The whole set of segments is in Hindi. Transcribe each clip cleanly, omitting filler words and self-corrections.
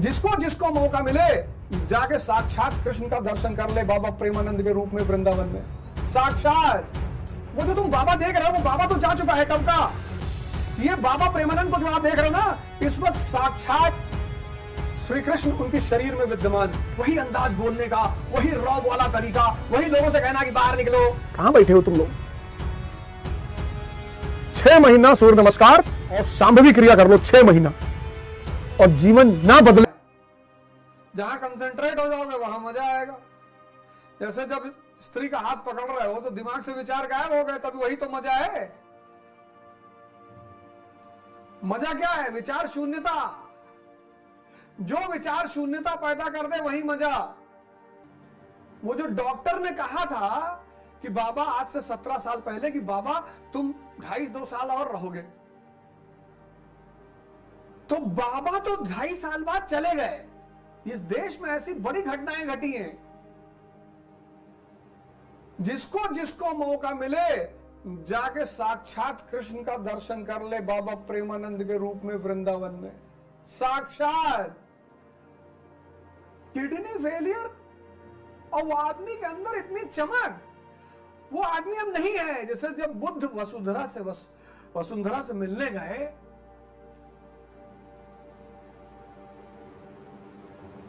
जिसको जिसको मौका मिले जाके साक्षात कृष्ण का दर्शन कर ले बाबा प्रेमानंद के रूप में वृंदावन में। साक्षात वो जो तुम बाबा देख रहे हो वो बाबा तो जा चुका है कब का। ये बाबा प्रेमानंद को जो आप देख रहे हो ना, इस वक्त साक्षात श्री कृष्ण उनके शरीर में विद्यमान। वही अंदाज बोलने का, वही रॉब वाला तरीका, वही लोगों से कहना कि बाहर निकलो। कहां बैठे हो तुम लोग? 6 महीना सूर्य नमस्कार और साम्भवी क्रिया कर लो 6 महीना और जीवन ना बदले। जहां कंसंट्रेट हो जाओगे वहां मजा आएगा। जैसे जब स्त्री का हाथ पकड़ रहे हो तो दिमाग से विचार गायब हो गए, तभी वही तो मजा है। मजा क्या है? विचार शून्यता। जो विचार शून्यता पैदा कर दे वही मजा। वो जो डॉक्टर ने कहा था कि बाबा आज से 17 साल पहले कि बाबा तुम 2.5-2 साल और रहोगे, तो बाबा तो 2.5 साल बाद चले गए। इस देश में ऐसी बड़ी घटनाएं घटी हैं। जिसको जिसको मौका मिले जाके साक्षात कृष्ण का दर्शन कर ले बाबा प्रेमानंद के रूप में वृंदावन में। साक्षात किडनी फेलियर और वो आदमी के अंदर इतनी चमक, वो आदमी अब नहीं है। जैसे जब बुद्ध वसुंधरा से मिलने गए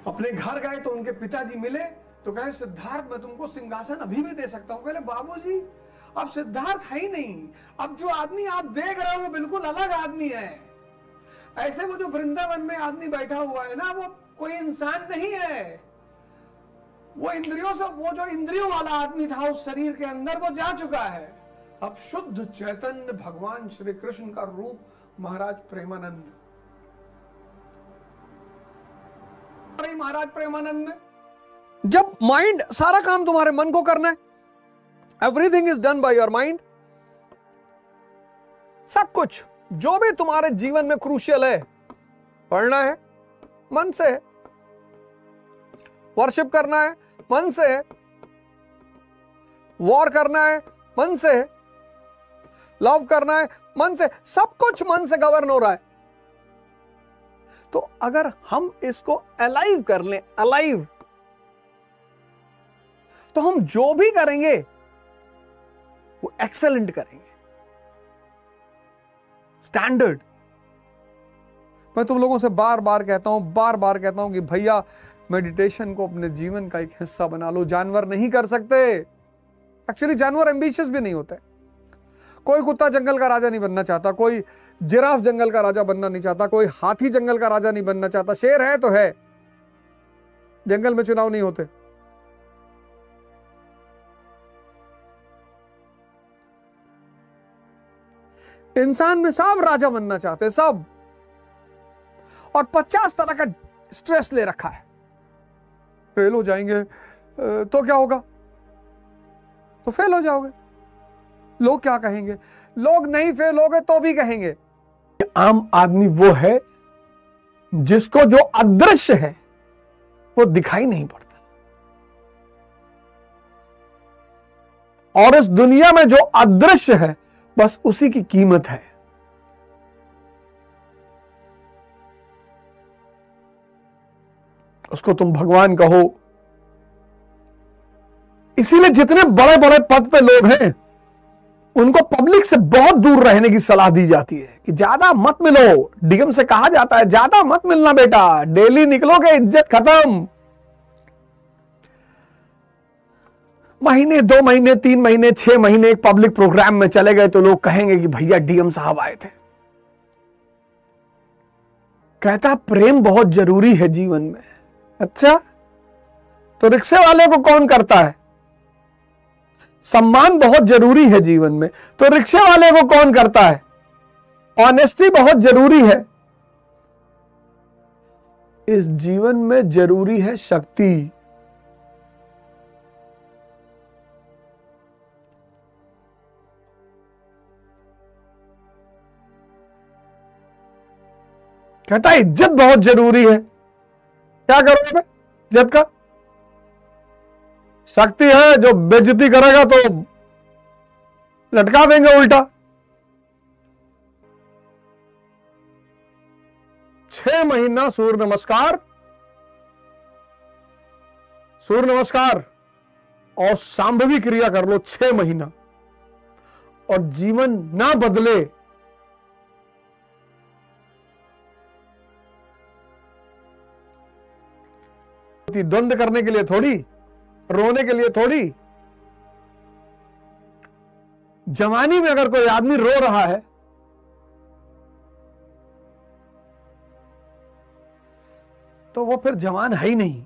अपने घर गए तो उनके पिताजी मिले तो कहे सिद्धार्थ मैं तुमको सिंहासन अभी भी दे सकता हूं। कहले बाबूजी अब सिद्धार्थ है ही नहीं, अब जो आदमी आप देख रहे हो वो बिल्कुल अलग आदमी है। ऐसे वो जो वृंदावन में आदमी बैठा हुआ है ना, वो कोई इंसान नहीं है। वो इंद्रियों से, वो जो इंद्रियों वाला आदमी था उस शरीर के अंदर, वो जा चुका है। अब शुद्ध चैतन्य भगवान श्री कृष्ण का रूप महाराज प्रेमानंद। महाराज प्रेमानंद में जब माइंड, सारा काम तुम्हारे मन को करना है, everything is done by your mind. सब कुछ जो भी तुम्हारे जीवन में क्रूशियल है, पढ़ना है मन से है, वर्शिप करना है मन से है, वॉर करना है मन से है, लव करना है मन से, सब कुछ मन से गवर्न हो रहा है। तो अगर हम इसको अलाइव कर लें, अलाइव, तो हम जो भी करेंगे वो एक्सेलेंट करेंगे, स्टैंडर्ड। मैं तुम लोगों से बार बार कहता हूं कि भैया मेडिटेशन को अपने जीवन का एक हिस्सा बना लो। जानवर नहीं कर सकते, एक्चुअली जानवर एम्बिशियस भी नहीं होते। कोई कुत्ता जंगल का राजा नहीं बनना चाहता, कोई जिराफ जंगल का राजा बनना नहीं चाहता, कोई हाथी जंगल का राजा नहीं बनना चाहता। शेर है तो है, जंगल में चुनाव नहीं होते। इंसान में सब राजा बनना चाहते हैं, सब, और 50 तरह का स्ट्रेस ले रखा है। फेल हो जाएंगे तो क्या होगा? तो फेल हो जाओगे, लोग क्या कहेंगे? लोग नहीं फेल हो गए तो भी कहेंगे। आम आदमी वो है जिसको जो अदृश्य है वो दिखाई नहीं पड़ता, और इस दुनिया में जो अदृश्य है बस उसी की कीमत है। उसको तुम भगवान कहो। इसीलिए जितने बड़े बड़े पद पे लोग हैं उनको पब्लिक से बहुत दूर रहने की सलाह दी जाती है कि ज्यादा मत मिलो। डीएम से कहा जाता है ज्यादा मत मिलना बेटा, डेली निकलोगे इज्जत खत्म। महीने 2 महीने 3 महीने 6 महीने एक पब्लिक प्रोग्राम में चले गए तो लोग कहेंगे कि भैया डीएम साहब आए थे। कहता प्रेम बहुत जरूरी है जीवन में। अच्छा, तो रिक्शे वाले को कौन करता है? सम्मान बहुत जरूरी है जीवन में, तो रिक्शे वाले को कौन करता है? ऑनेस्टी बहुत जरूरी है इस जीवन में, जरूरी है शक्ति। कहता है इज्जत बहुत जरूरी है, क्या करोगे मैं इज्जत का? शक्ति है, जो बेइज्जती करेगा तो लटका देंगे उल्टा। 6 महीना सूर्य नमस्कार सूर्य नमस्कार और साम्भवी क्रिया कर लो 6 महीना और जीवन ना बदले द्वंद्व करने के लिए थोड़ी, रोने के लिए थोड़ी। जवानी में अगर कोई आदमी रो रहा है तो वो फिर जवान है ही नहीं।